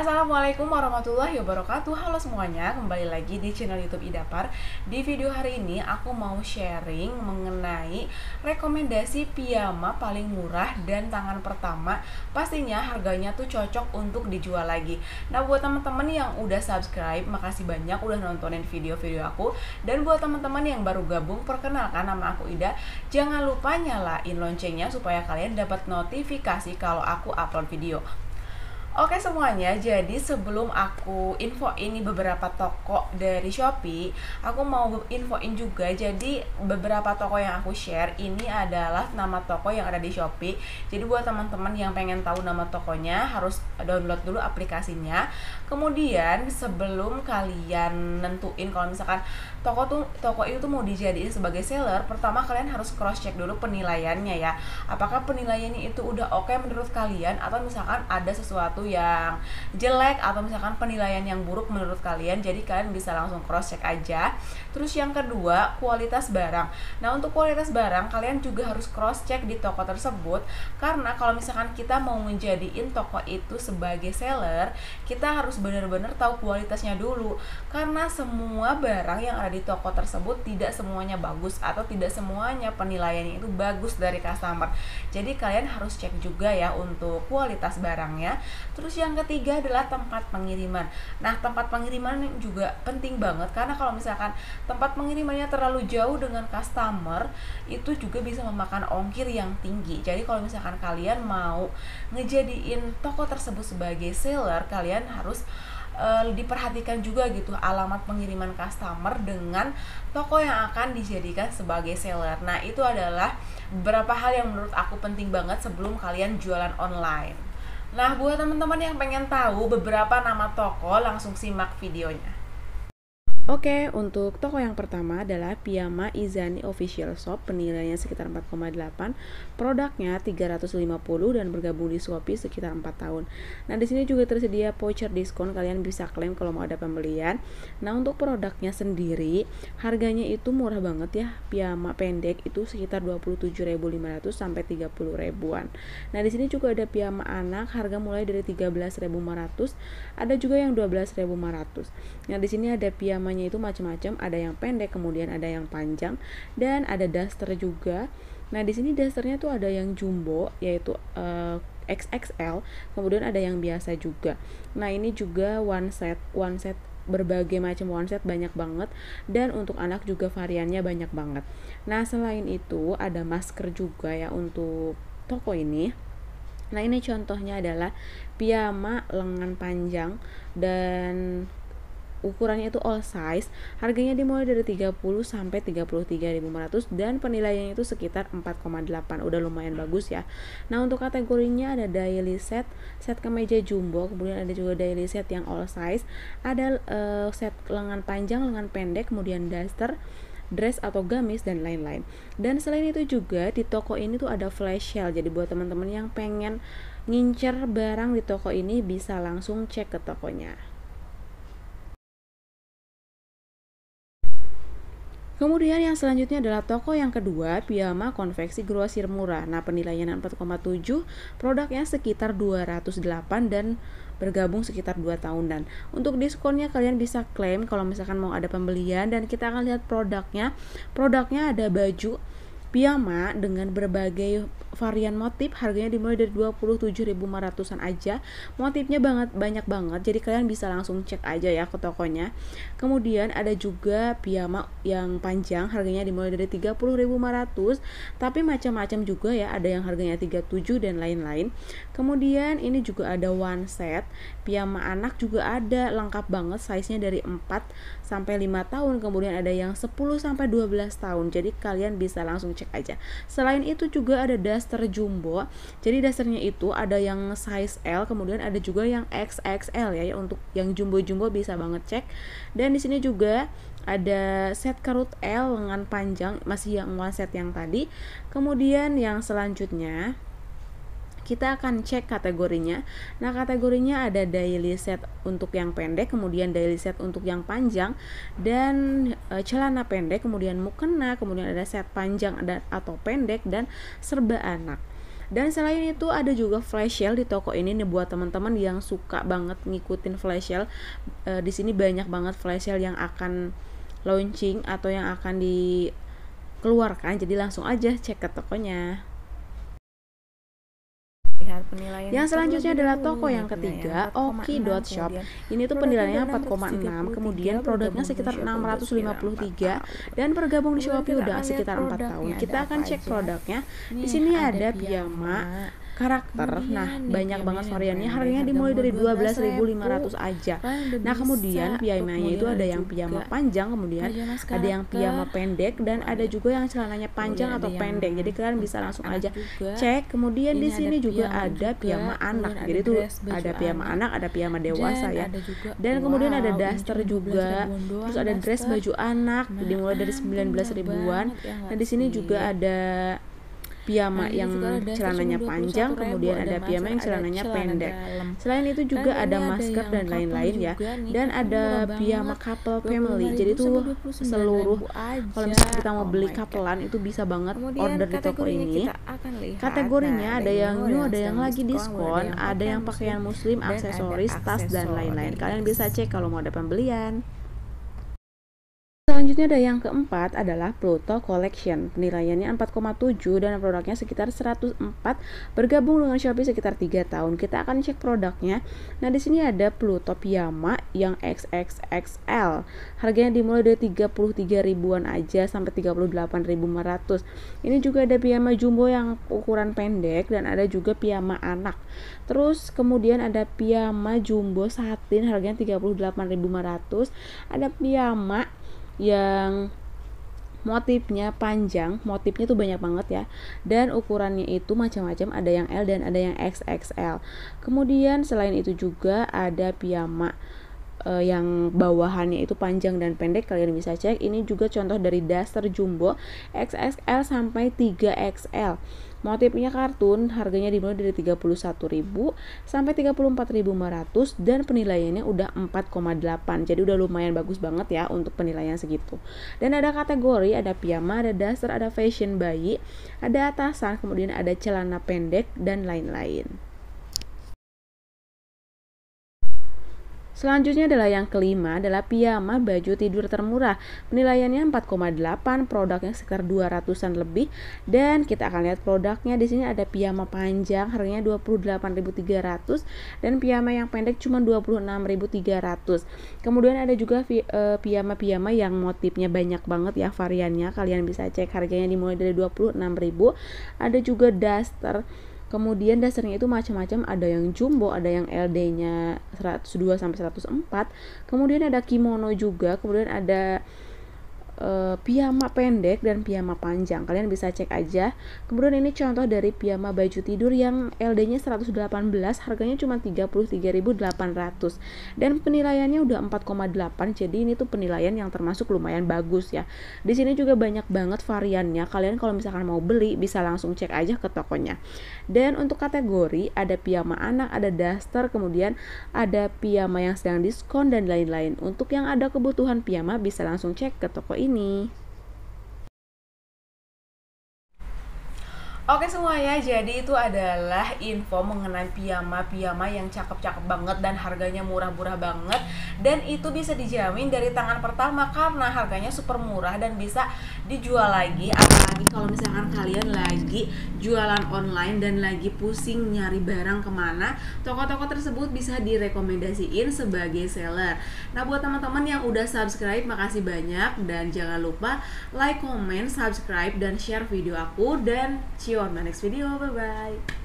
Assalamualaikum warahmatullahi wabarakatuh. Halo semuanya, kembali lagi di channel YouTube Idapar. Di video hari ini aku mau sharing mengenai rekomendasi piyama paling murah dan tangan pertama. Pastinya harganya tuh cocok untuk dijual lagi. Nah, buat teman-teman yang udah subscribe, makasih banyak udah nontonin video-video aku. Dan buat teman-teman yang baru gabung, perkenalkan nama aku Ida. Jangan lupa nyalain loncengnya supaya kalian dapat notifikasi kalau aku upload video. Oke semuanya, jadi sebelum aku infoin beberapa toko dari Shopee, aku mau infoin juga. Jadi beberapa toko yang aku share ini adalah nama toko yang ada di Shopee. Jadi buat teman-teman yang pengen tahu nama tokonya harus download dulu aplikasinya. Kemudian sebelum kalian nentuin kalau misalkan toko itu mau dijadiin sebagai seller, pertama kalian harus cross check dulu penilaiannya ya. Apakah penilaiannya itu udah oke menurut kalian, atau misalkan ada sesuatu yang jelek atau misalkan penilaian yang buruk menurut kalian, jadi kalian bisa langsung cross check aja. Terus yang kedua, kualitas barang. Nah, untuk kualitas barang kalian juga harus cross check di toko tersebut, karena kalau misalkan kita mau menjadiin toko itu sebagai seller, kita harus benar-benar tahu kualitasnya dulu, karena semua barang yang ada di toko tersebut tidak semuanya bagus atau tidak semuanya penilaiannya itu bagus dari customer. Jadi kalian harus cek juga ya untuk kualitas barangnya. Terus yang ketiga adalah tempat pengiriman. Nah, tempat pengiriman juga penting banget, karena kalau misalkan tempat pengirimannya terlalu jauh dengan customer, itu juga bisa memakan ongkir yang tinggi. Jadi kalau misalkan kalian mau ngejadiin toko tersebut sebagai seller, kalian harus diperhatikan juga gitu alamat pengiriman customer dengan toko yang akan dijadikan sebagai seller. Nah, itu adalah beberapa hal yang menurut aku penting banget sebelum kalian jualan online. Nah, buat teman-teman yang pengen tahu beberapa nama toko, langsung simak videonya. Oke, untuk toko yang pertama adalah Piyama Izani Official Shop, penilaiannya sekitar 4,8, produknya 350 dan bergabung di Shopee sekitar 4 tahun. Nah, di sini juga tersedia voucher diskon, kalian bisa klaim kalau mau ada pembelian. Nah, untuk produknya sendiri, harganya itu murah banget ya. Piyama pendek itu sekitar 27.500 sampai 30.000-an. Nah, di sini juga ada piyama anak, harga mulai dari 13.500, ada juga yang 12.500. Nah, di sini ada piyamanya itu macam-macam, ada yang pendek, kemudian ada yang panjang, dan ada daster juga. Nah, di sini dasternya tuh ada yang jumbo, yaitu XXL, kemudian ada yang biasa juga. Nah, ini juga one set berbagai macam one set, banyak banget, dan untuk anak juga variannya banyak banget. Nah, selain itu ada masker juga ya untuk toko ini. Nah, ini contohnya adalah piyama lengan panjang dan ukurannya itu all size, harganya dimulai dari 30 sampai 33.500 dan penilaiannya itu sekitar 4,8, udah lumayan bagus ya. Nah, untuk kategorinya ada daily set, set kemeja jumbo, kemudian ada juga daily set yang all size, ada set lengan panjang, lengan pendek, kemudian daster, dress atau gamis, dan lain-lain. Dan selain itu juga di toko ini tuh ada flash sale, jadi buat teman-teman yang pengen ngincer barang di toko ini bisa langsung cek ke tokonya. Kemudian yang selanjutnya adalah toko yang kedua, Piyama Konveksi Grosir Murah. Nah, penilaian 4,7, produknya sekitar 208 dan bergabung sekitar 2 tahunan. Untuk diskonnya kalian bisa klaim kalau misalkan mau ada pembelian, dan kita akan lihat produknya. Produknya ada baju piyama dengan berbagai varian motif, harganya dimulai dari 27.500-an aja. Motifnya banyak banget, jadi kalian bisa langsung cek aja ya ke tokonya. Kemudian ada juga piyama yang panjang, harganya dimulai dari 30.500, tapi macam-macam juga ya, ada yang harganya 37 dan lain-lain. Kemudian ini juga ada one set, piyama anak juga ada, lengkap banget, size-nya dari 4 sampai 5 tahun, kemudian ada yang 10 sampai 12 tahun. Jadi kalian bisa langsung cek aja. Selain itu juga ada daster jumbo. Jadi dasternya itu ada yang size L, kemudian ada juga yang XXL ya. Untuk yang jumbo-jumbo bisa banget cek. Dan di sini juga ada set karut L lengan panjang, masih yang one set yang tadi. Kemudian yang selanjutnya kita akan cek kategorinya. Nah, kategorinya ada daily set untuk yang pendek, kemudian daily set untuk yang panjang, dan celana pendek, kemudian mukena, kemudian ada set panjang atau pendek, dan serba anak. Dan selain itu ada juga flash sale di toko ini nih buat teman-teman yang suka banget ngikutin flash sale. Di sini banyak banget flash sale yang akan launching atau yang akan dikeluarkan. Jadi langsung aja cek ke tokonya. Yang selanjutnya adalah toko yang ketiga, oki.shop. Ini tuh penilaiannya 4,6, kemudian produknya sekitar 653 dan bergabung di Shopee udah sekitar 4 tahun. Kita akan cek produknya. Di sini ada piyama karakter. Nah, banyak banget variannya. Harganya dimulai dari 12.500 aja. Nah, kemudian piyamanya itu ada yang piyama panjang, kemudian ada yang piyama pendek, dan ada juga yang celananya panjang atau pendek. Jadi kalian bisa langsung aja cek. Kemudian di sini juga ada piyama anak. Jadi itu ada piyama anak, ada piyama dewasa ya. Dan kemudian ada daster juga. Terus ada dress baju anak dimulai dari 19.000-an. Nah, di sini juga ada piyama yang celananya panjang, kemudian ada piyama yang celananya pendek. Selain itu juga ada masker dan lain-lain ya. Dan ada piyama couple family. Jadi tuh seluruh, kalau misalnya kita mau beli couple-an itu bisa banget order di toko ini. Kategorinya ada yang new, ada yang lagi diskon, ada yang pakaian muslim, aksesoris, tas, dan lain-lain. Kalian bisa cek kalau mau ada pembelian. Selanjutnya ada yang keempat adalah Pluto Collection. Penilaiannya 4,7 dan produknya sekitar 104, bergabung dengan Shopee sekitar 3 tahun. Kita akan cek produknya. Nah, di sini ada Pluto piyama yang XXXL. Harganya dimulai dari 33.000-an aja sampai 38.500. Ini juga ada piyama jumbo yang ukuran pendek dan ada juga piyama anak. Terus kemudian ada piyama jumbo satin, harganya 38.500. Ada piyama yang motifnya panjang, motifnya tuh banyak banget ya, dan ukurannya itu macam-macam, ada yang L dan ada yang XXL. Kemudian selain itu juga ada piyama yang bawahannya itu panjang dan pendek, kalian bisa cek. Ini juga contoh dari daster jumbo XXL sampai 3XL. Motifnya kartun, harganya dimulai dari 31.000 sampai 34.500 dan penilaiannya udah 4,8. Jadi udah lumayan bagus banget ya untuk penilaian segitu. Dan ada kategori, ada piyama, ada daster, ada fashion bayi, ada atasan, kemudian ada celana pendek dan lain-lain. Selanjutnya adalah yang kelima adalah piyama baju tidur termurah. Penilaiannya 4,8, produknya sekitar 200-an lebih, dan kita akan lihat produknya. Di sini ada piyama panjang, harganya 28.300 dan piyama yang pendek cuma 26.300. Kemudian ada juga piyama-piyama yang motifnya banyak banget ya variannya. Kalian bisa cek, harganya dimulai dari 26.000. Ada juga daster. Kemudian dasarnya itu macam-macam, ada yang jumbo, ada yang LD-nya 102 sampai 104. Kemudian ada kimono juga, kemudian ada piyama pendek dan piyama panjang. Kalian bisa cek aja. Kemudian ini contoh dari piyama baju tidur yang LD-nya 118, harganya cuma 33.800. Dan penilaiannya udah 4,8. Jadi ini tuh penilaian yang termasuk lumayan bagus ya. Di sini juga banyak banget variannya. Kalian kalau misalkan mau beli bisa langsung cek aja ke tokonya. Dan untuk kategori ada piyama anak, ada daster, kemudian ada piyama yang sedang diskon dan lain-lain. Untuk yang ada kebutuhan piyama bisa langsung cek ke toko ini. Oke semuanya, jadi itu adalah info mengenai piyama-piyama yang cakep-cakep banget dan harganya murah-murah banget, dan itu bisa dijamin dari tangan pertama karena harganya super murah dan bisa dijual lagi, apalagi kalau misalkan kalian lagi jualan online dan lagi pusing nyari barang kemana, toko-toko tersebut bisa direkomendasiin sebagai seller. Nah, buat teman-teman yang udah subscribe, makasih banyak, dan jangan lupa like, comment, subscribe, dan share video aku, dan see you on my next video. Bye-bye.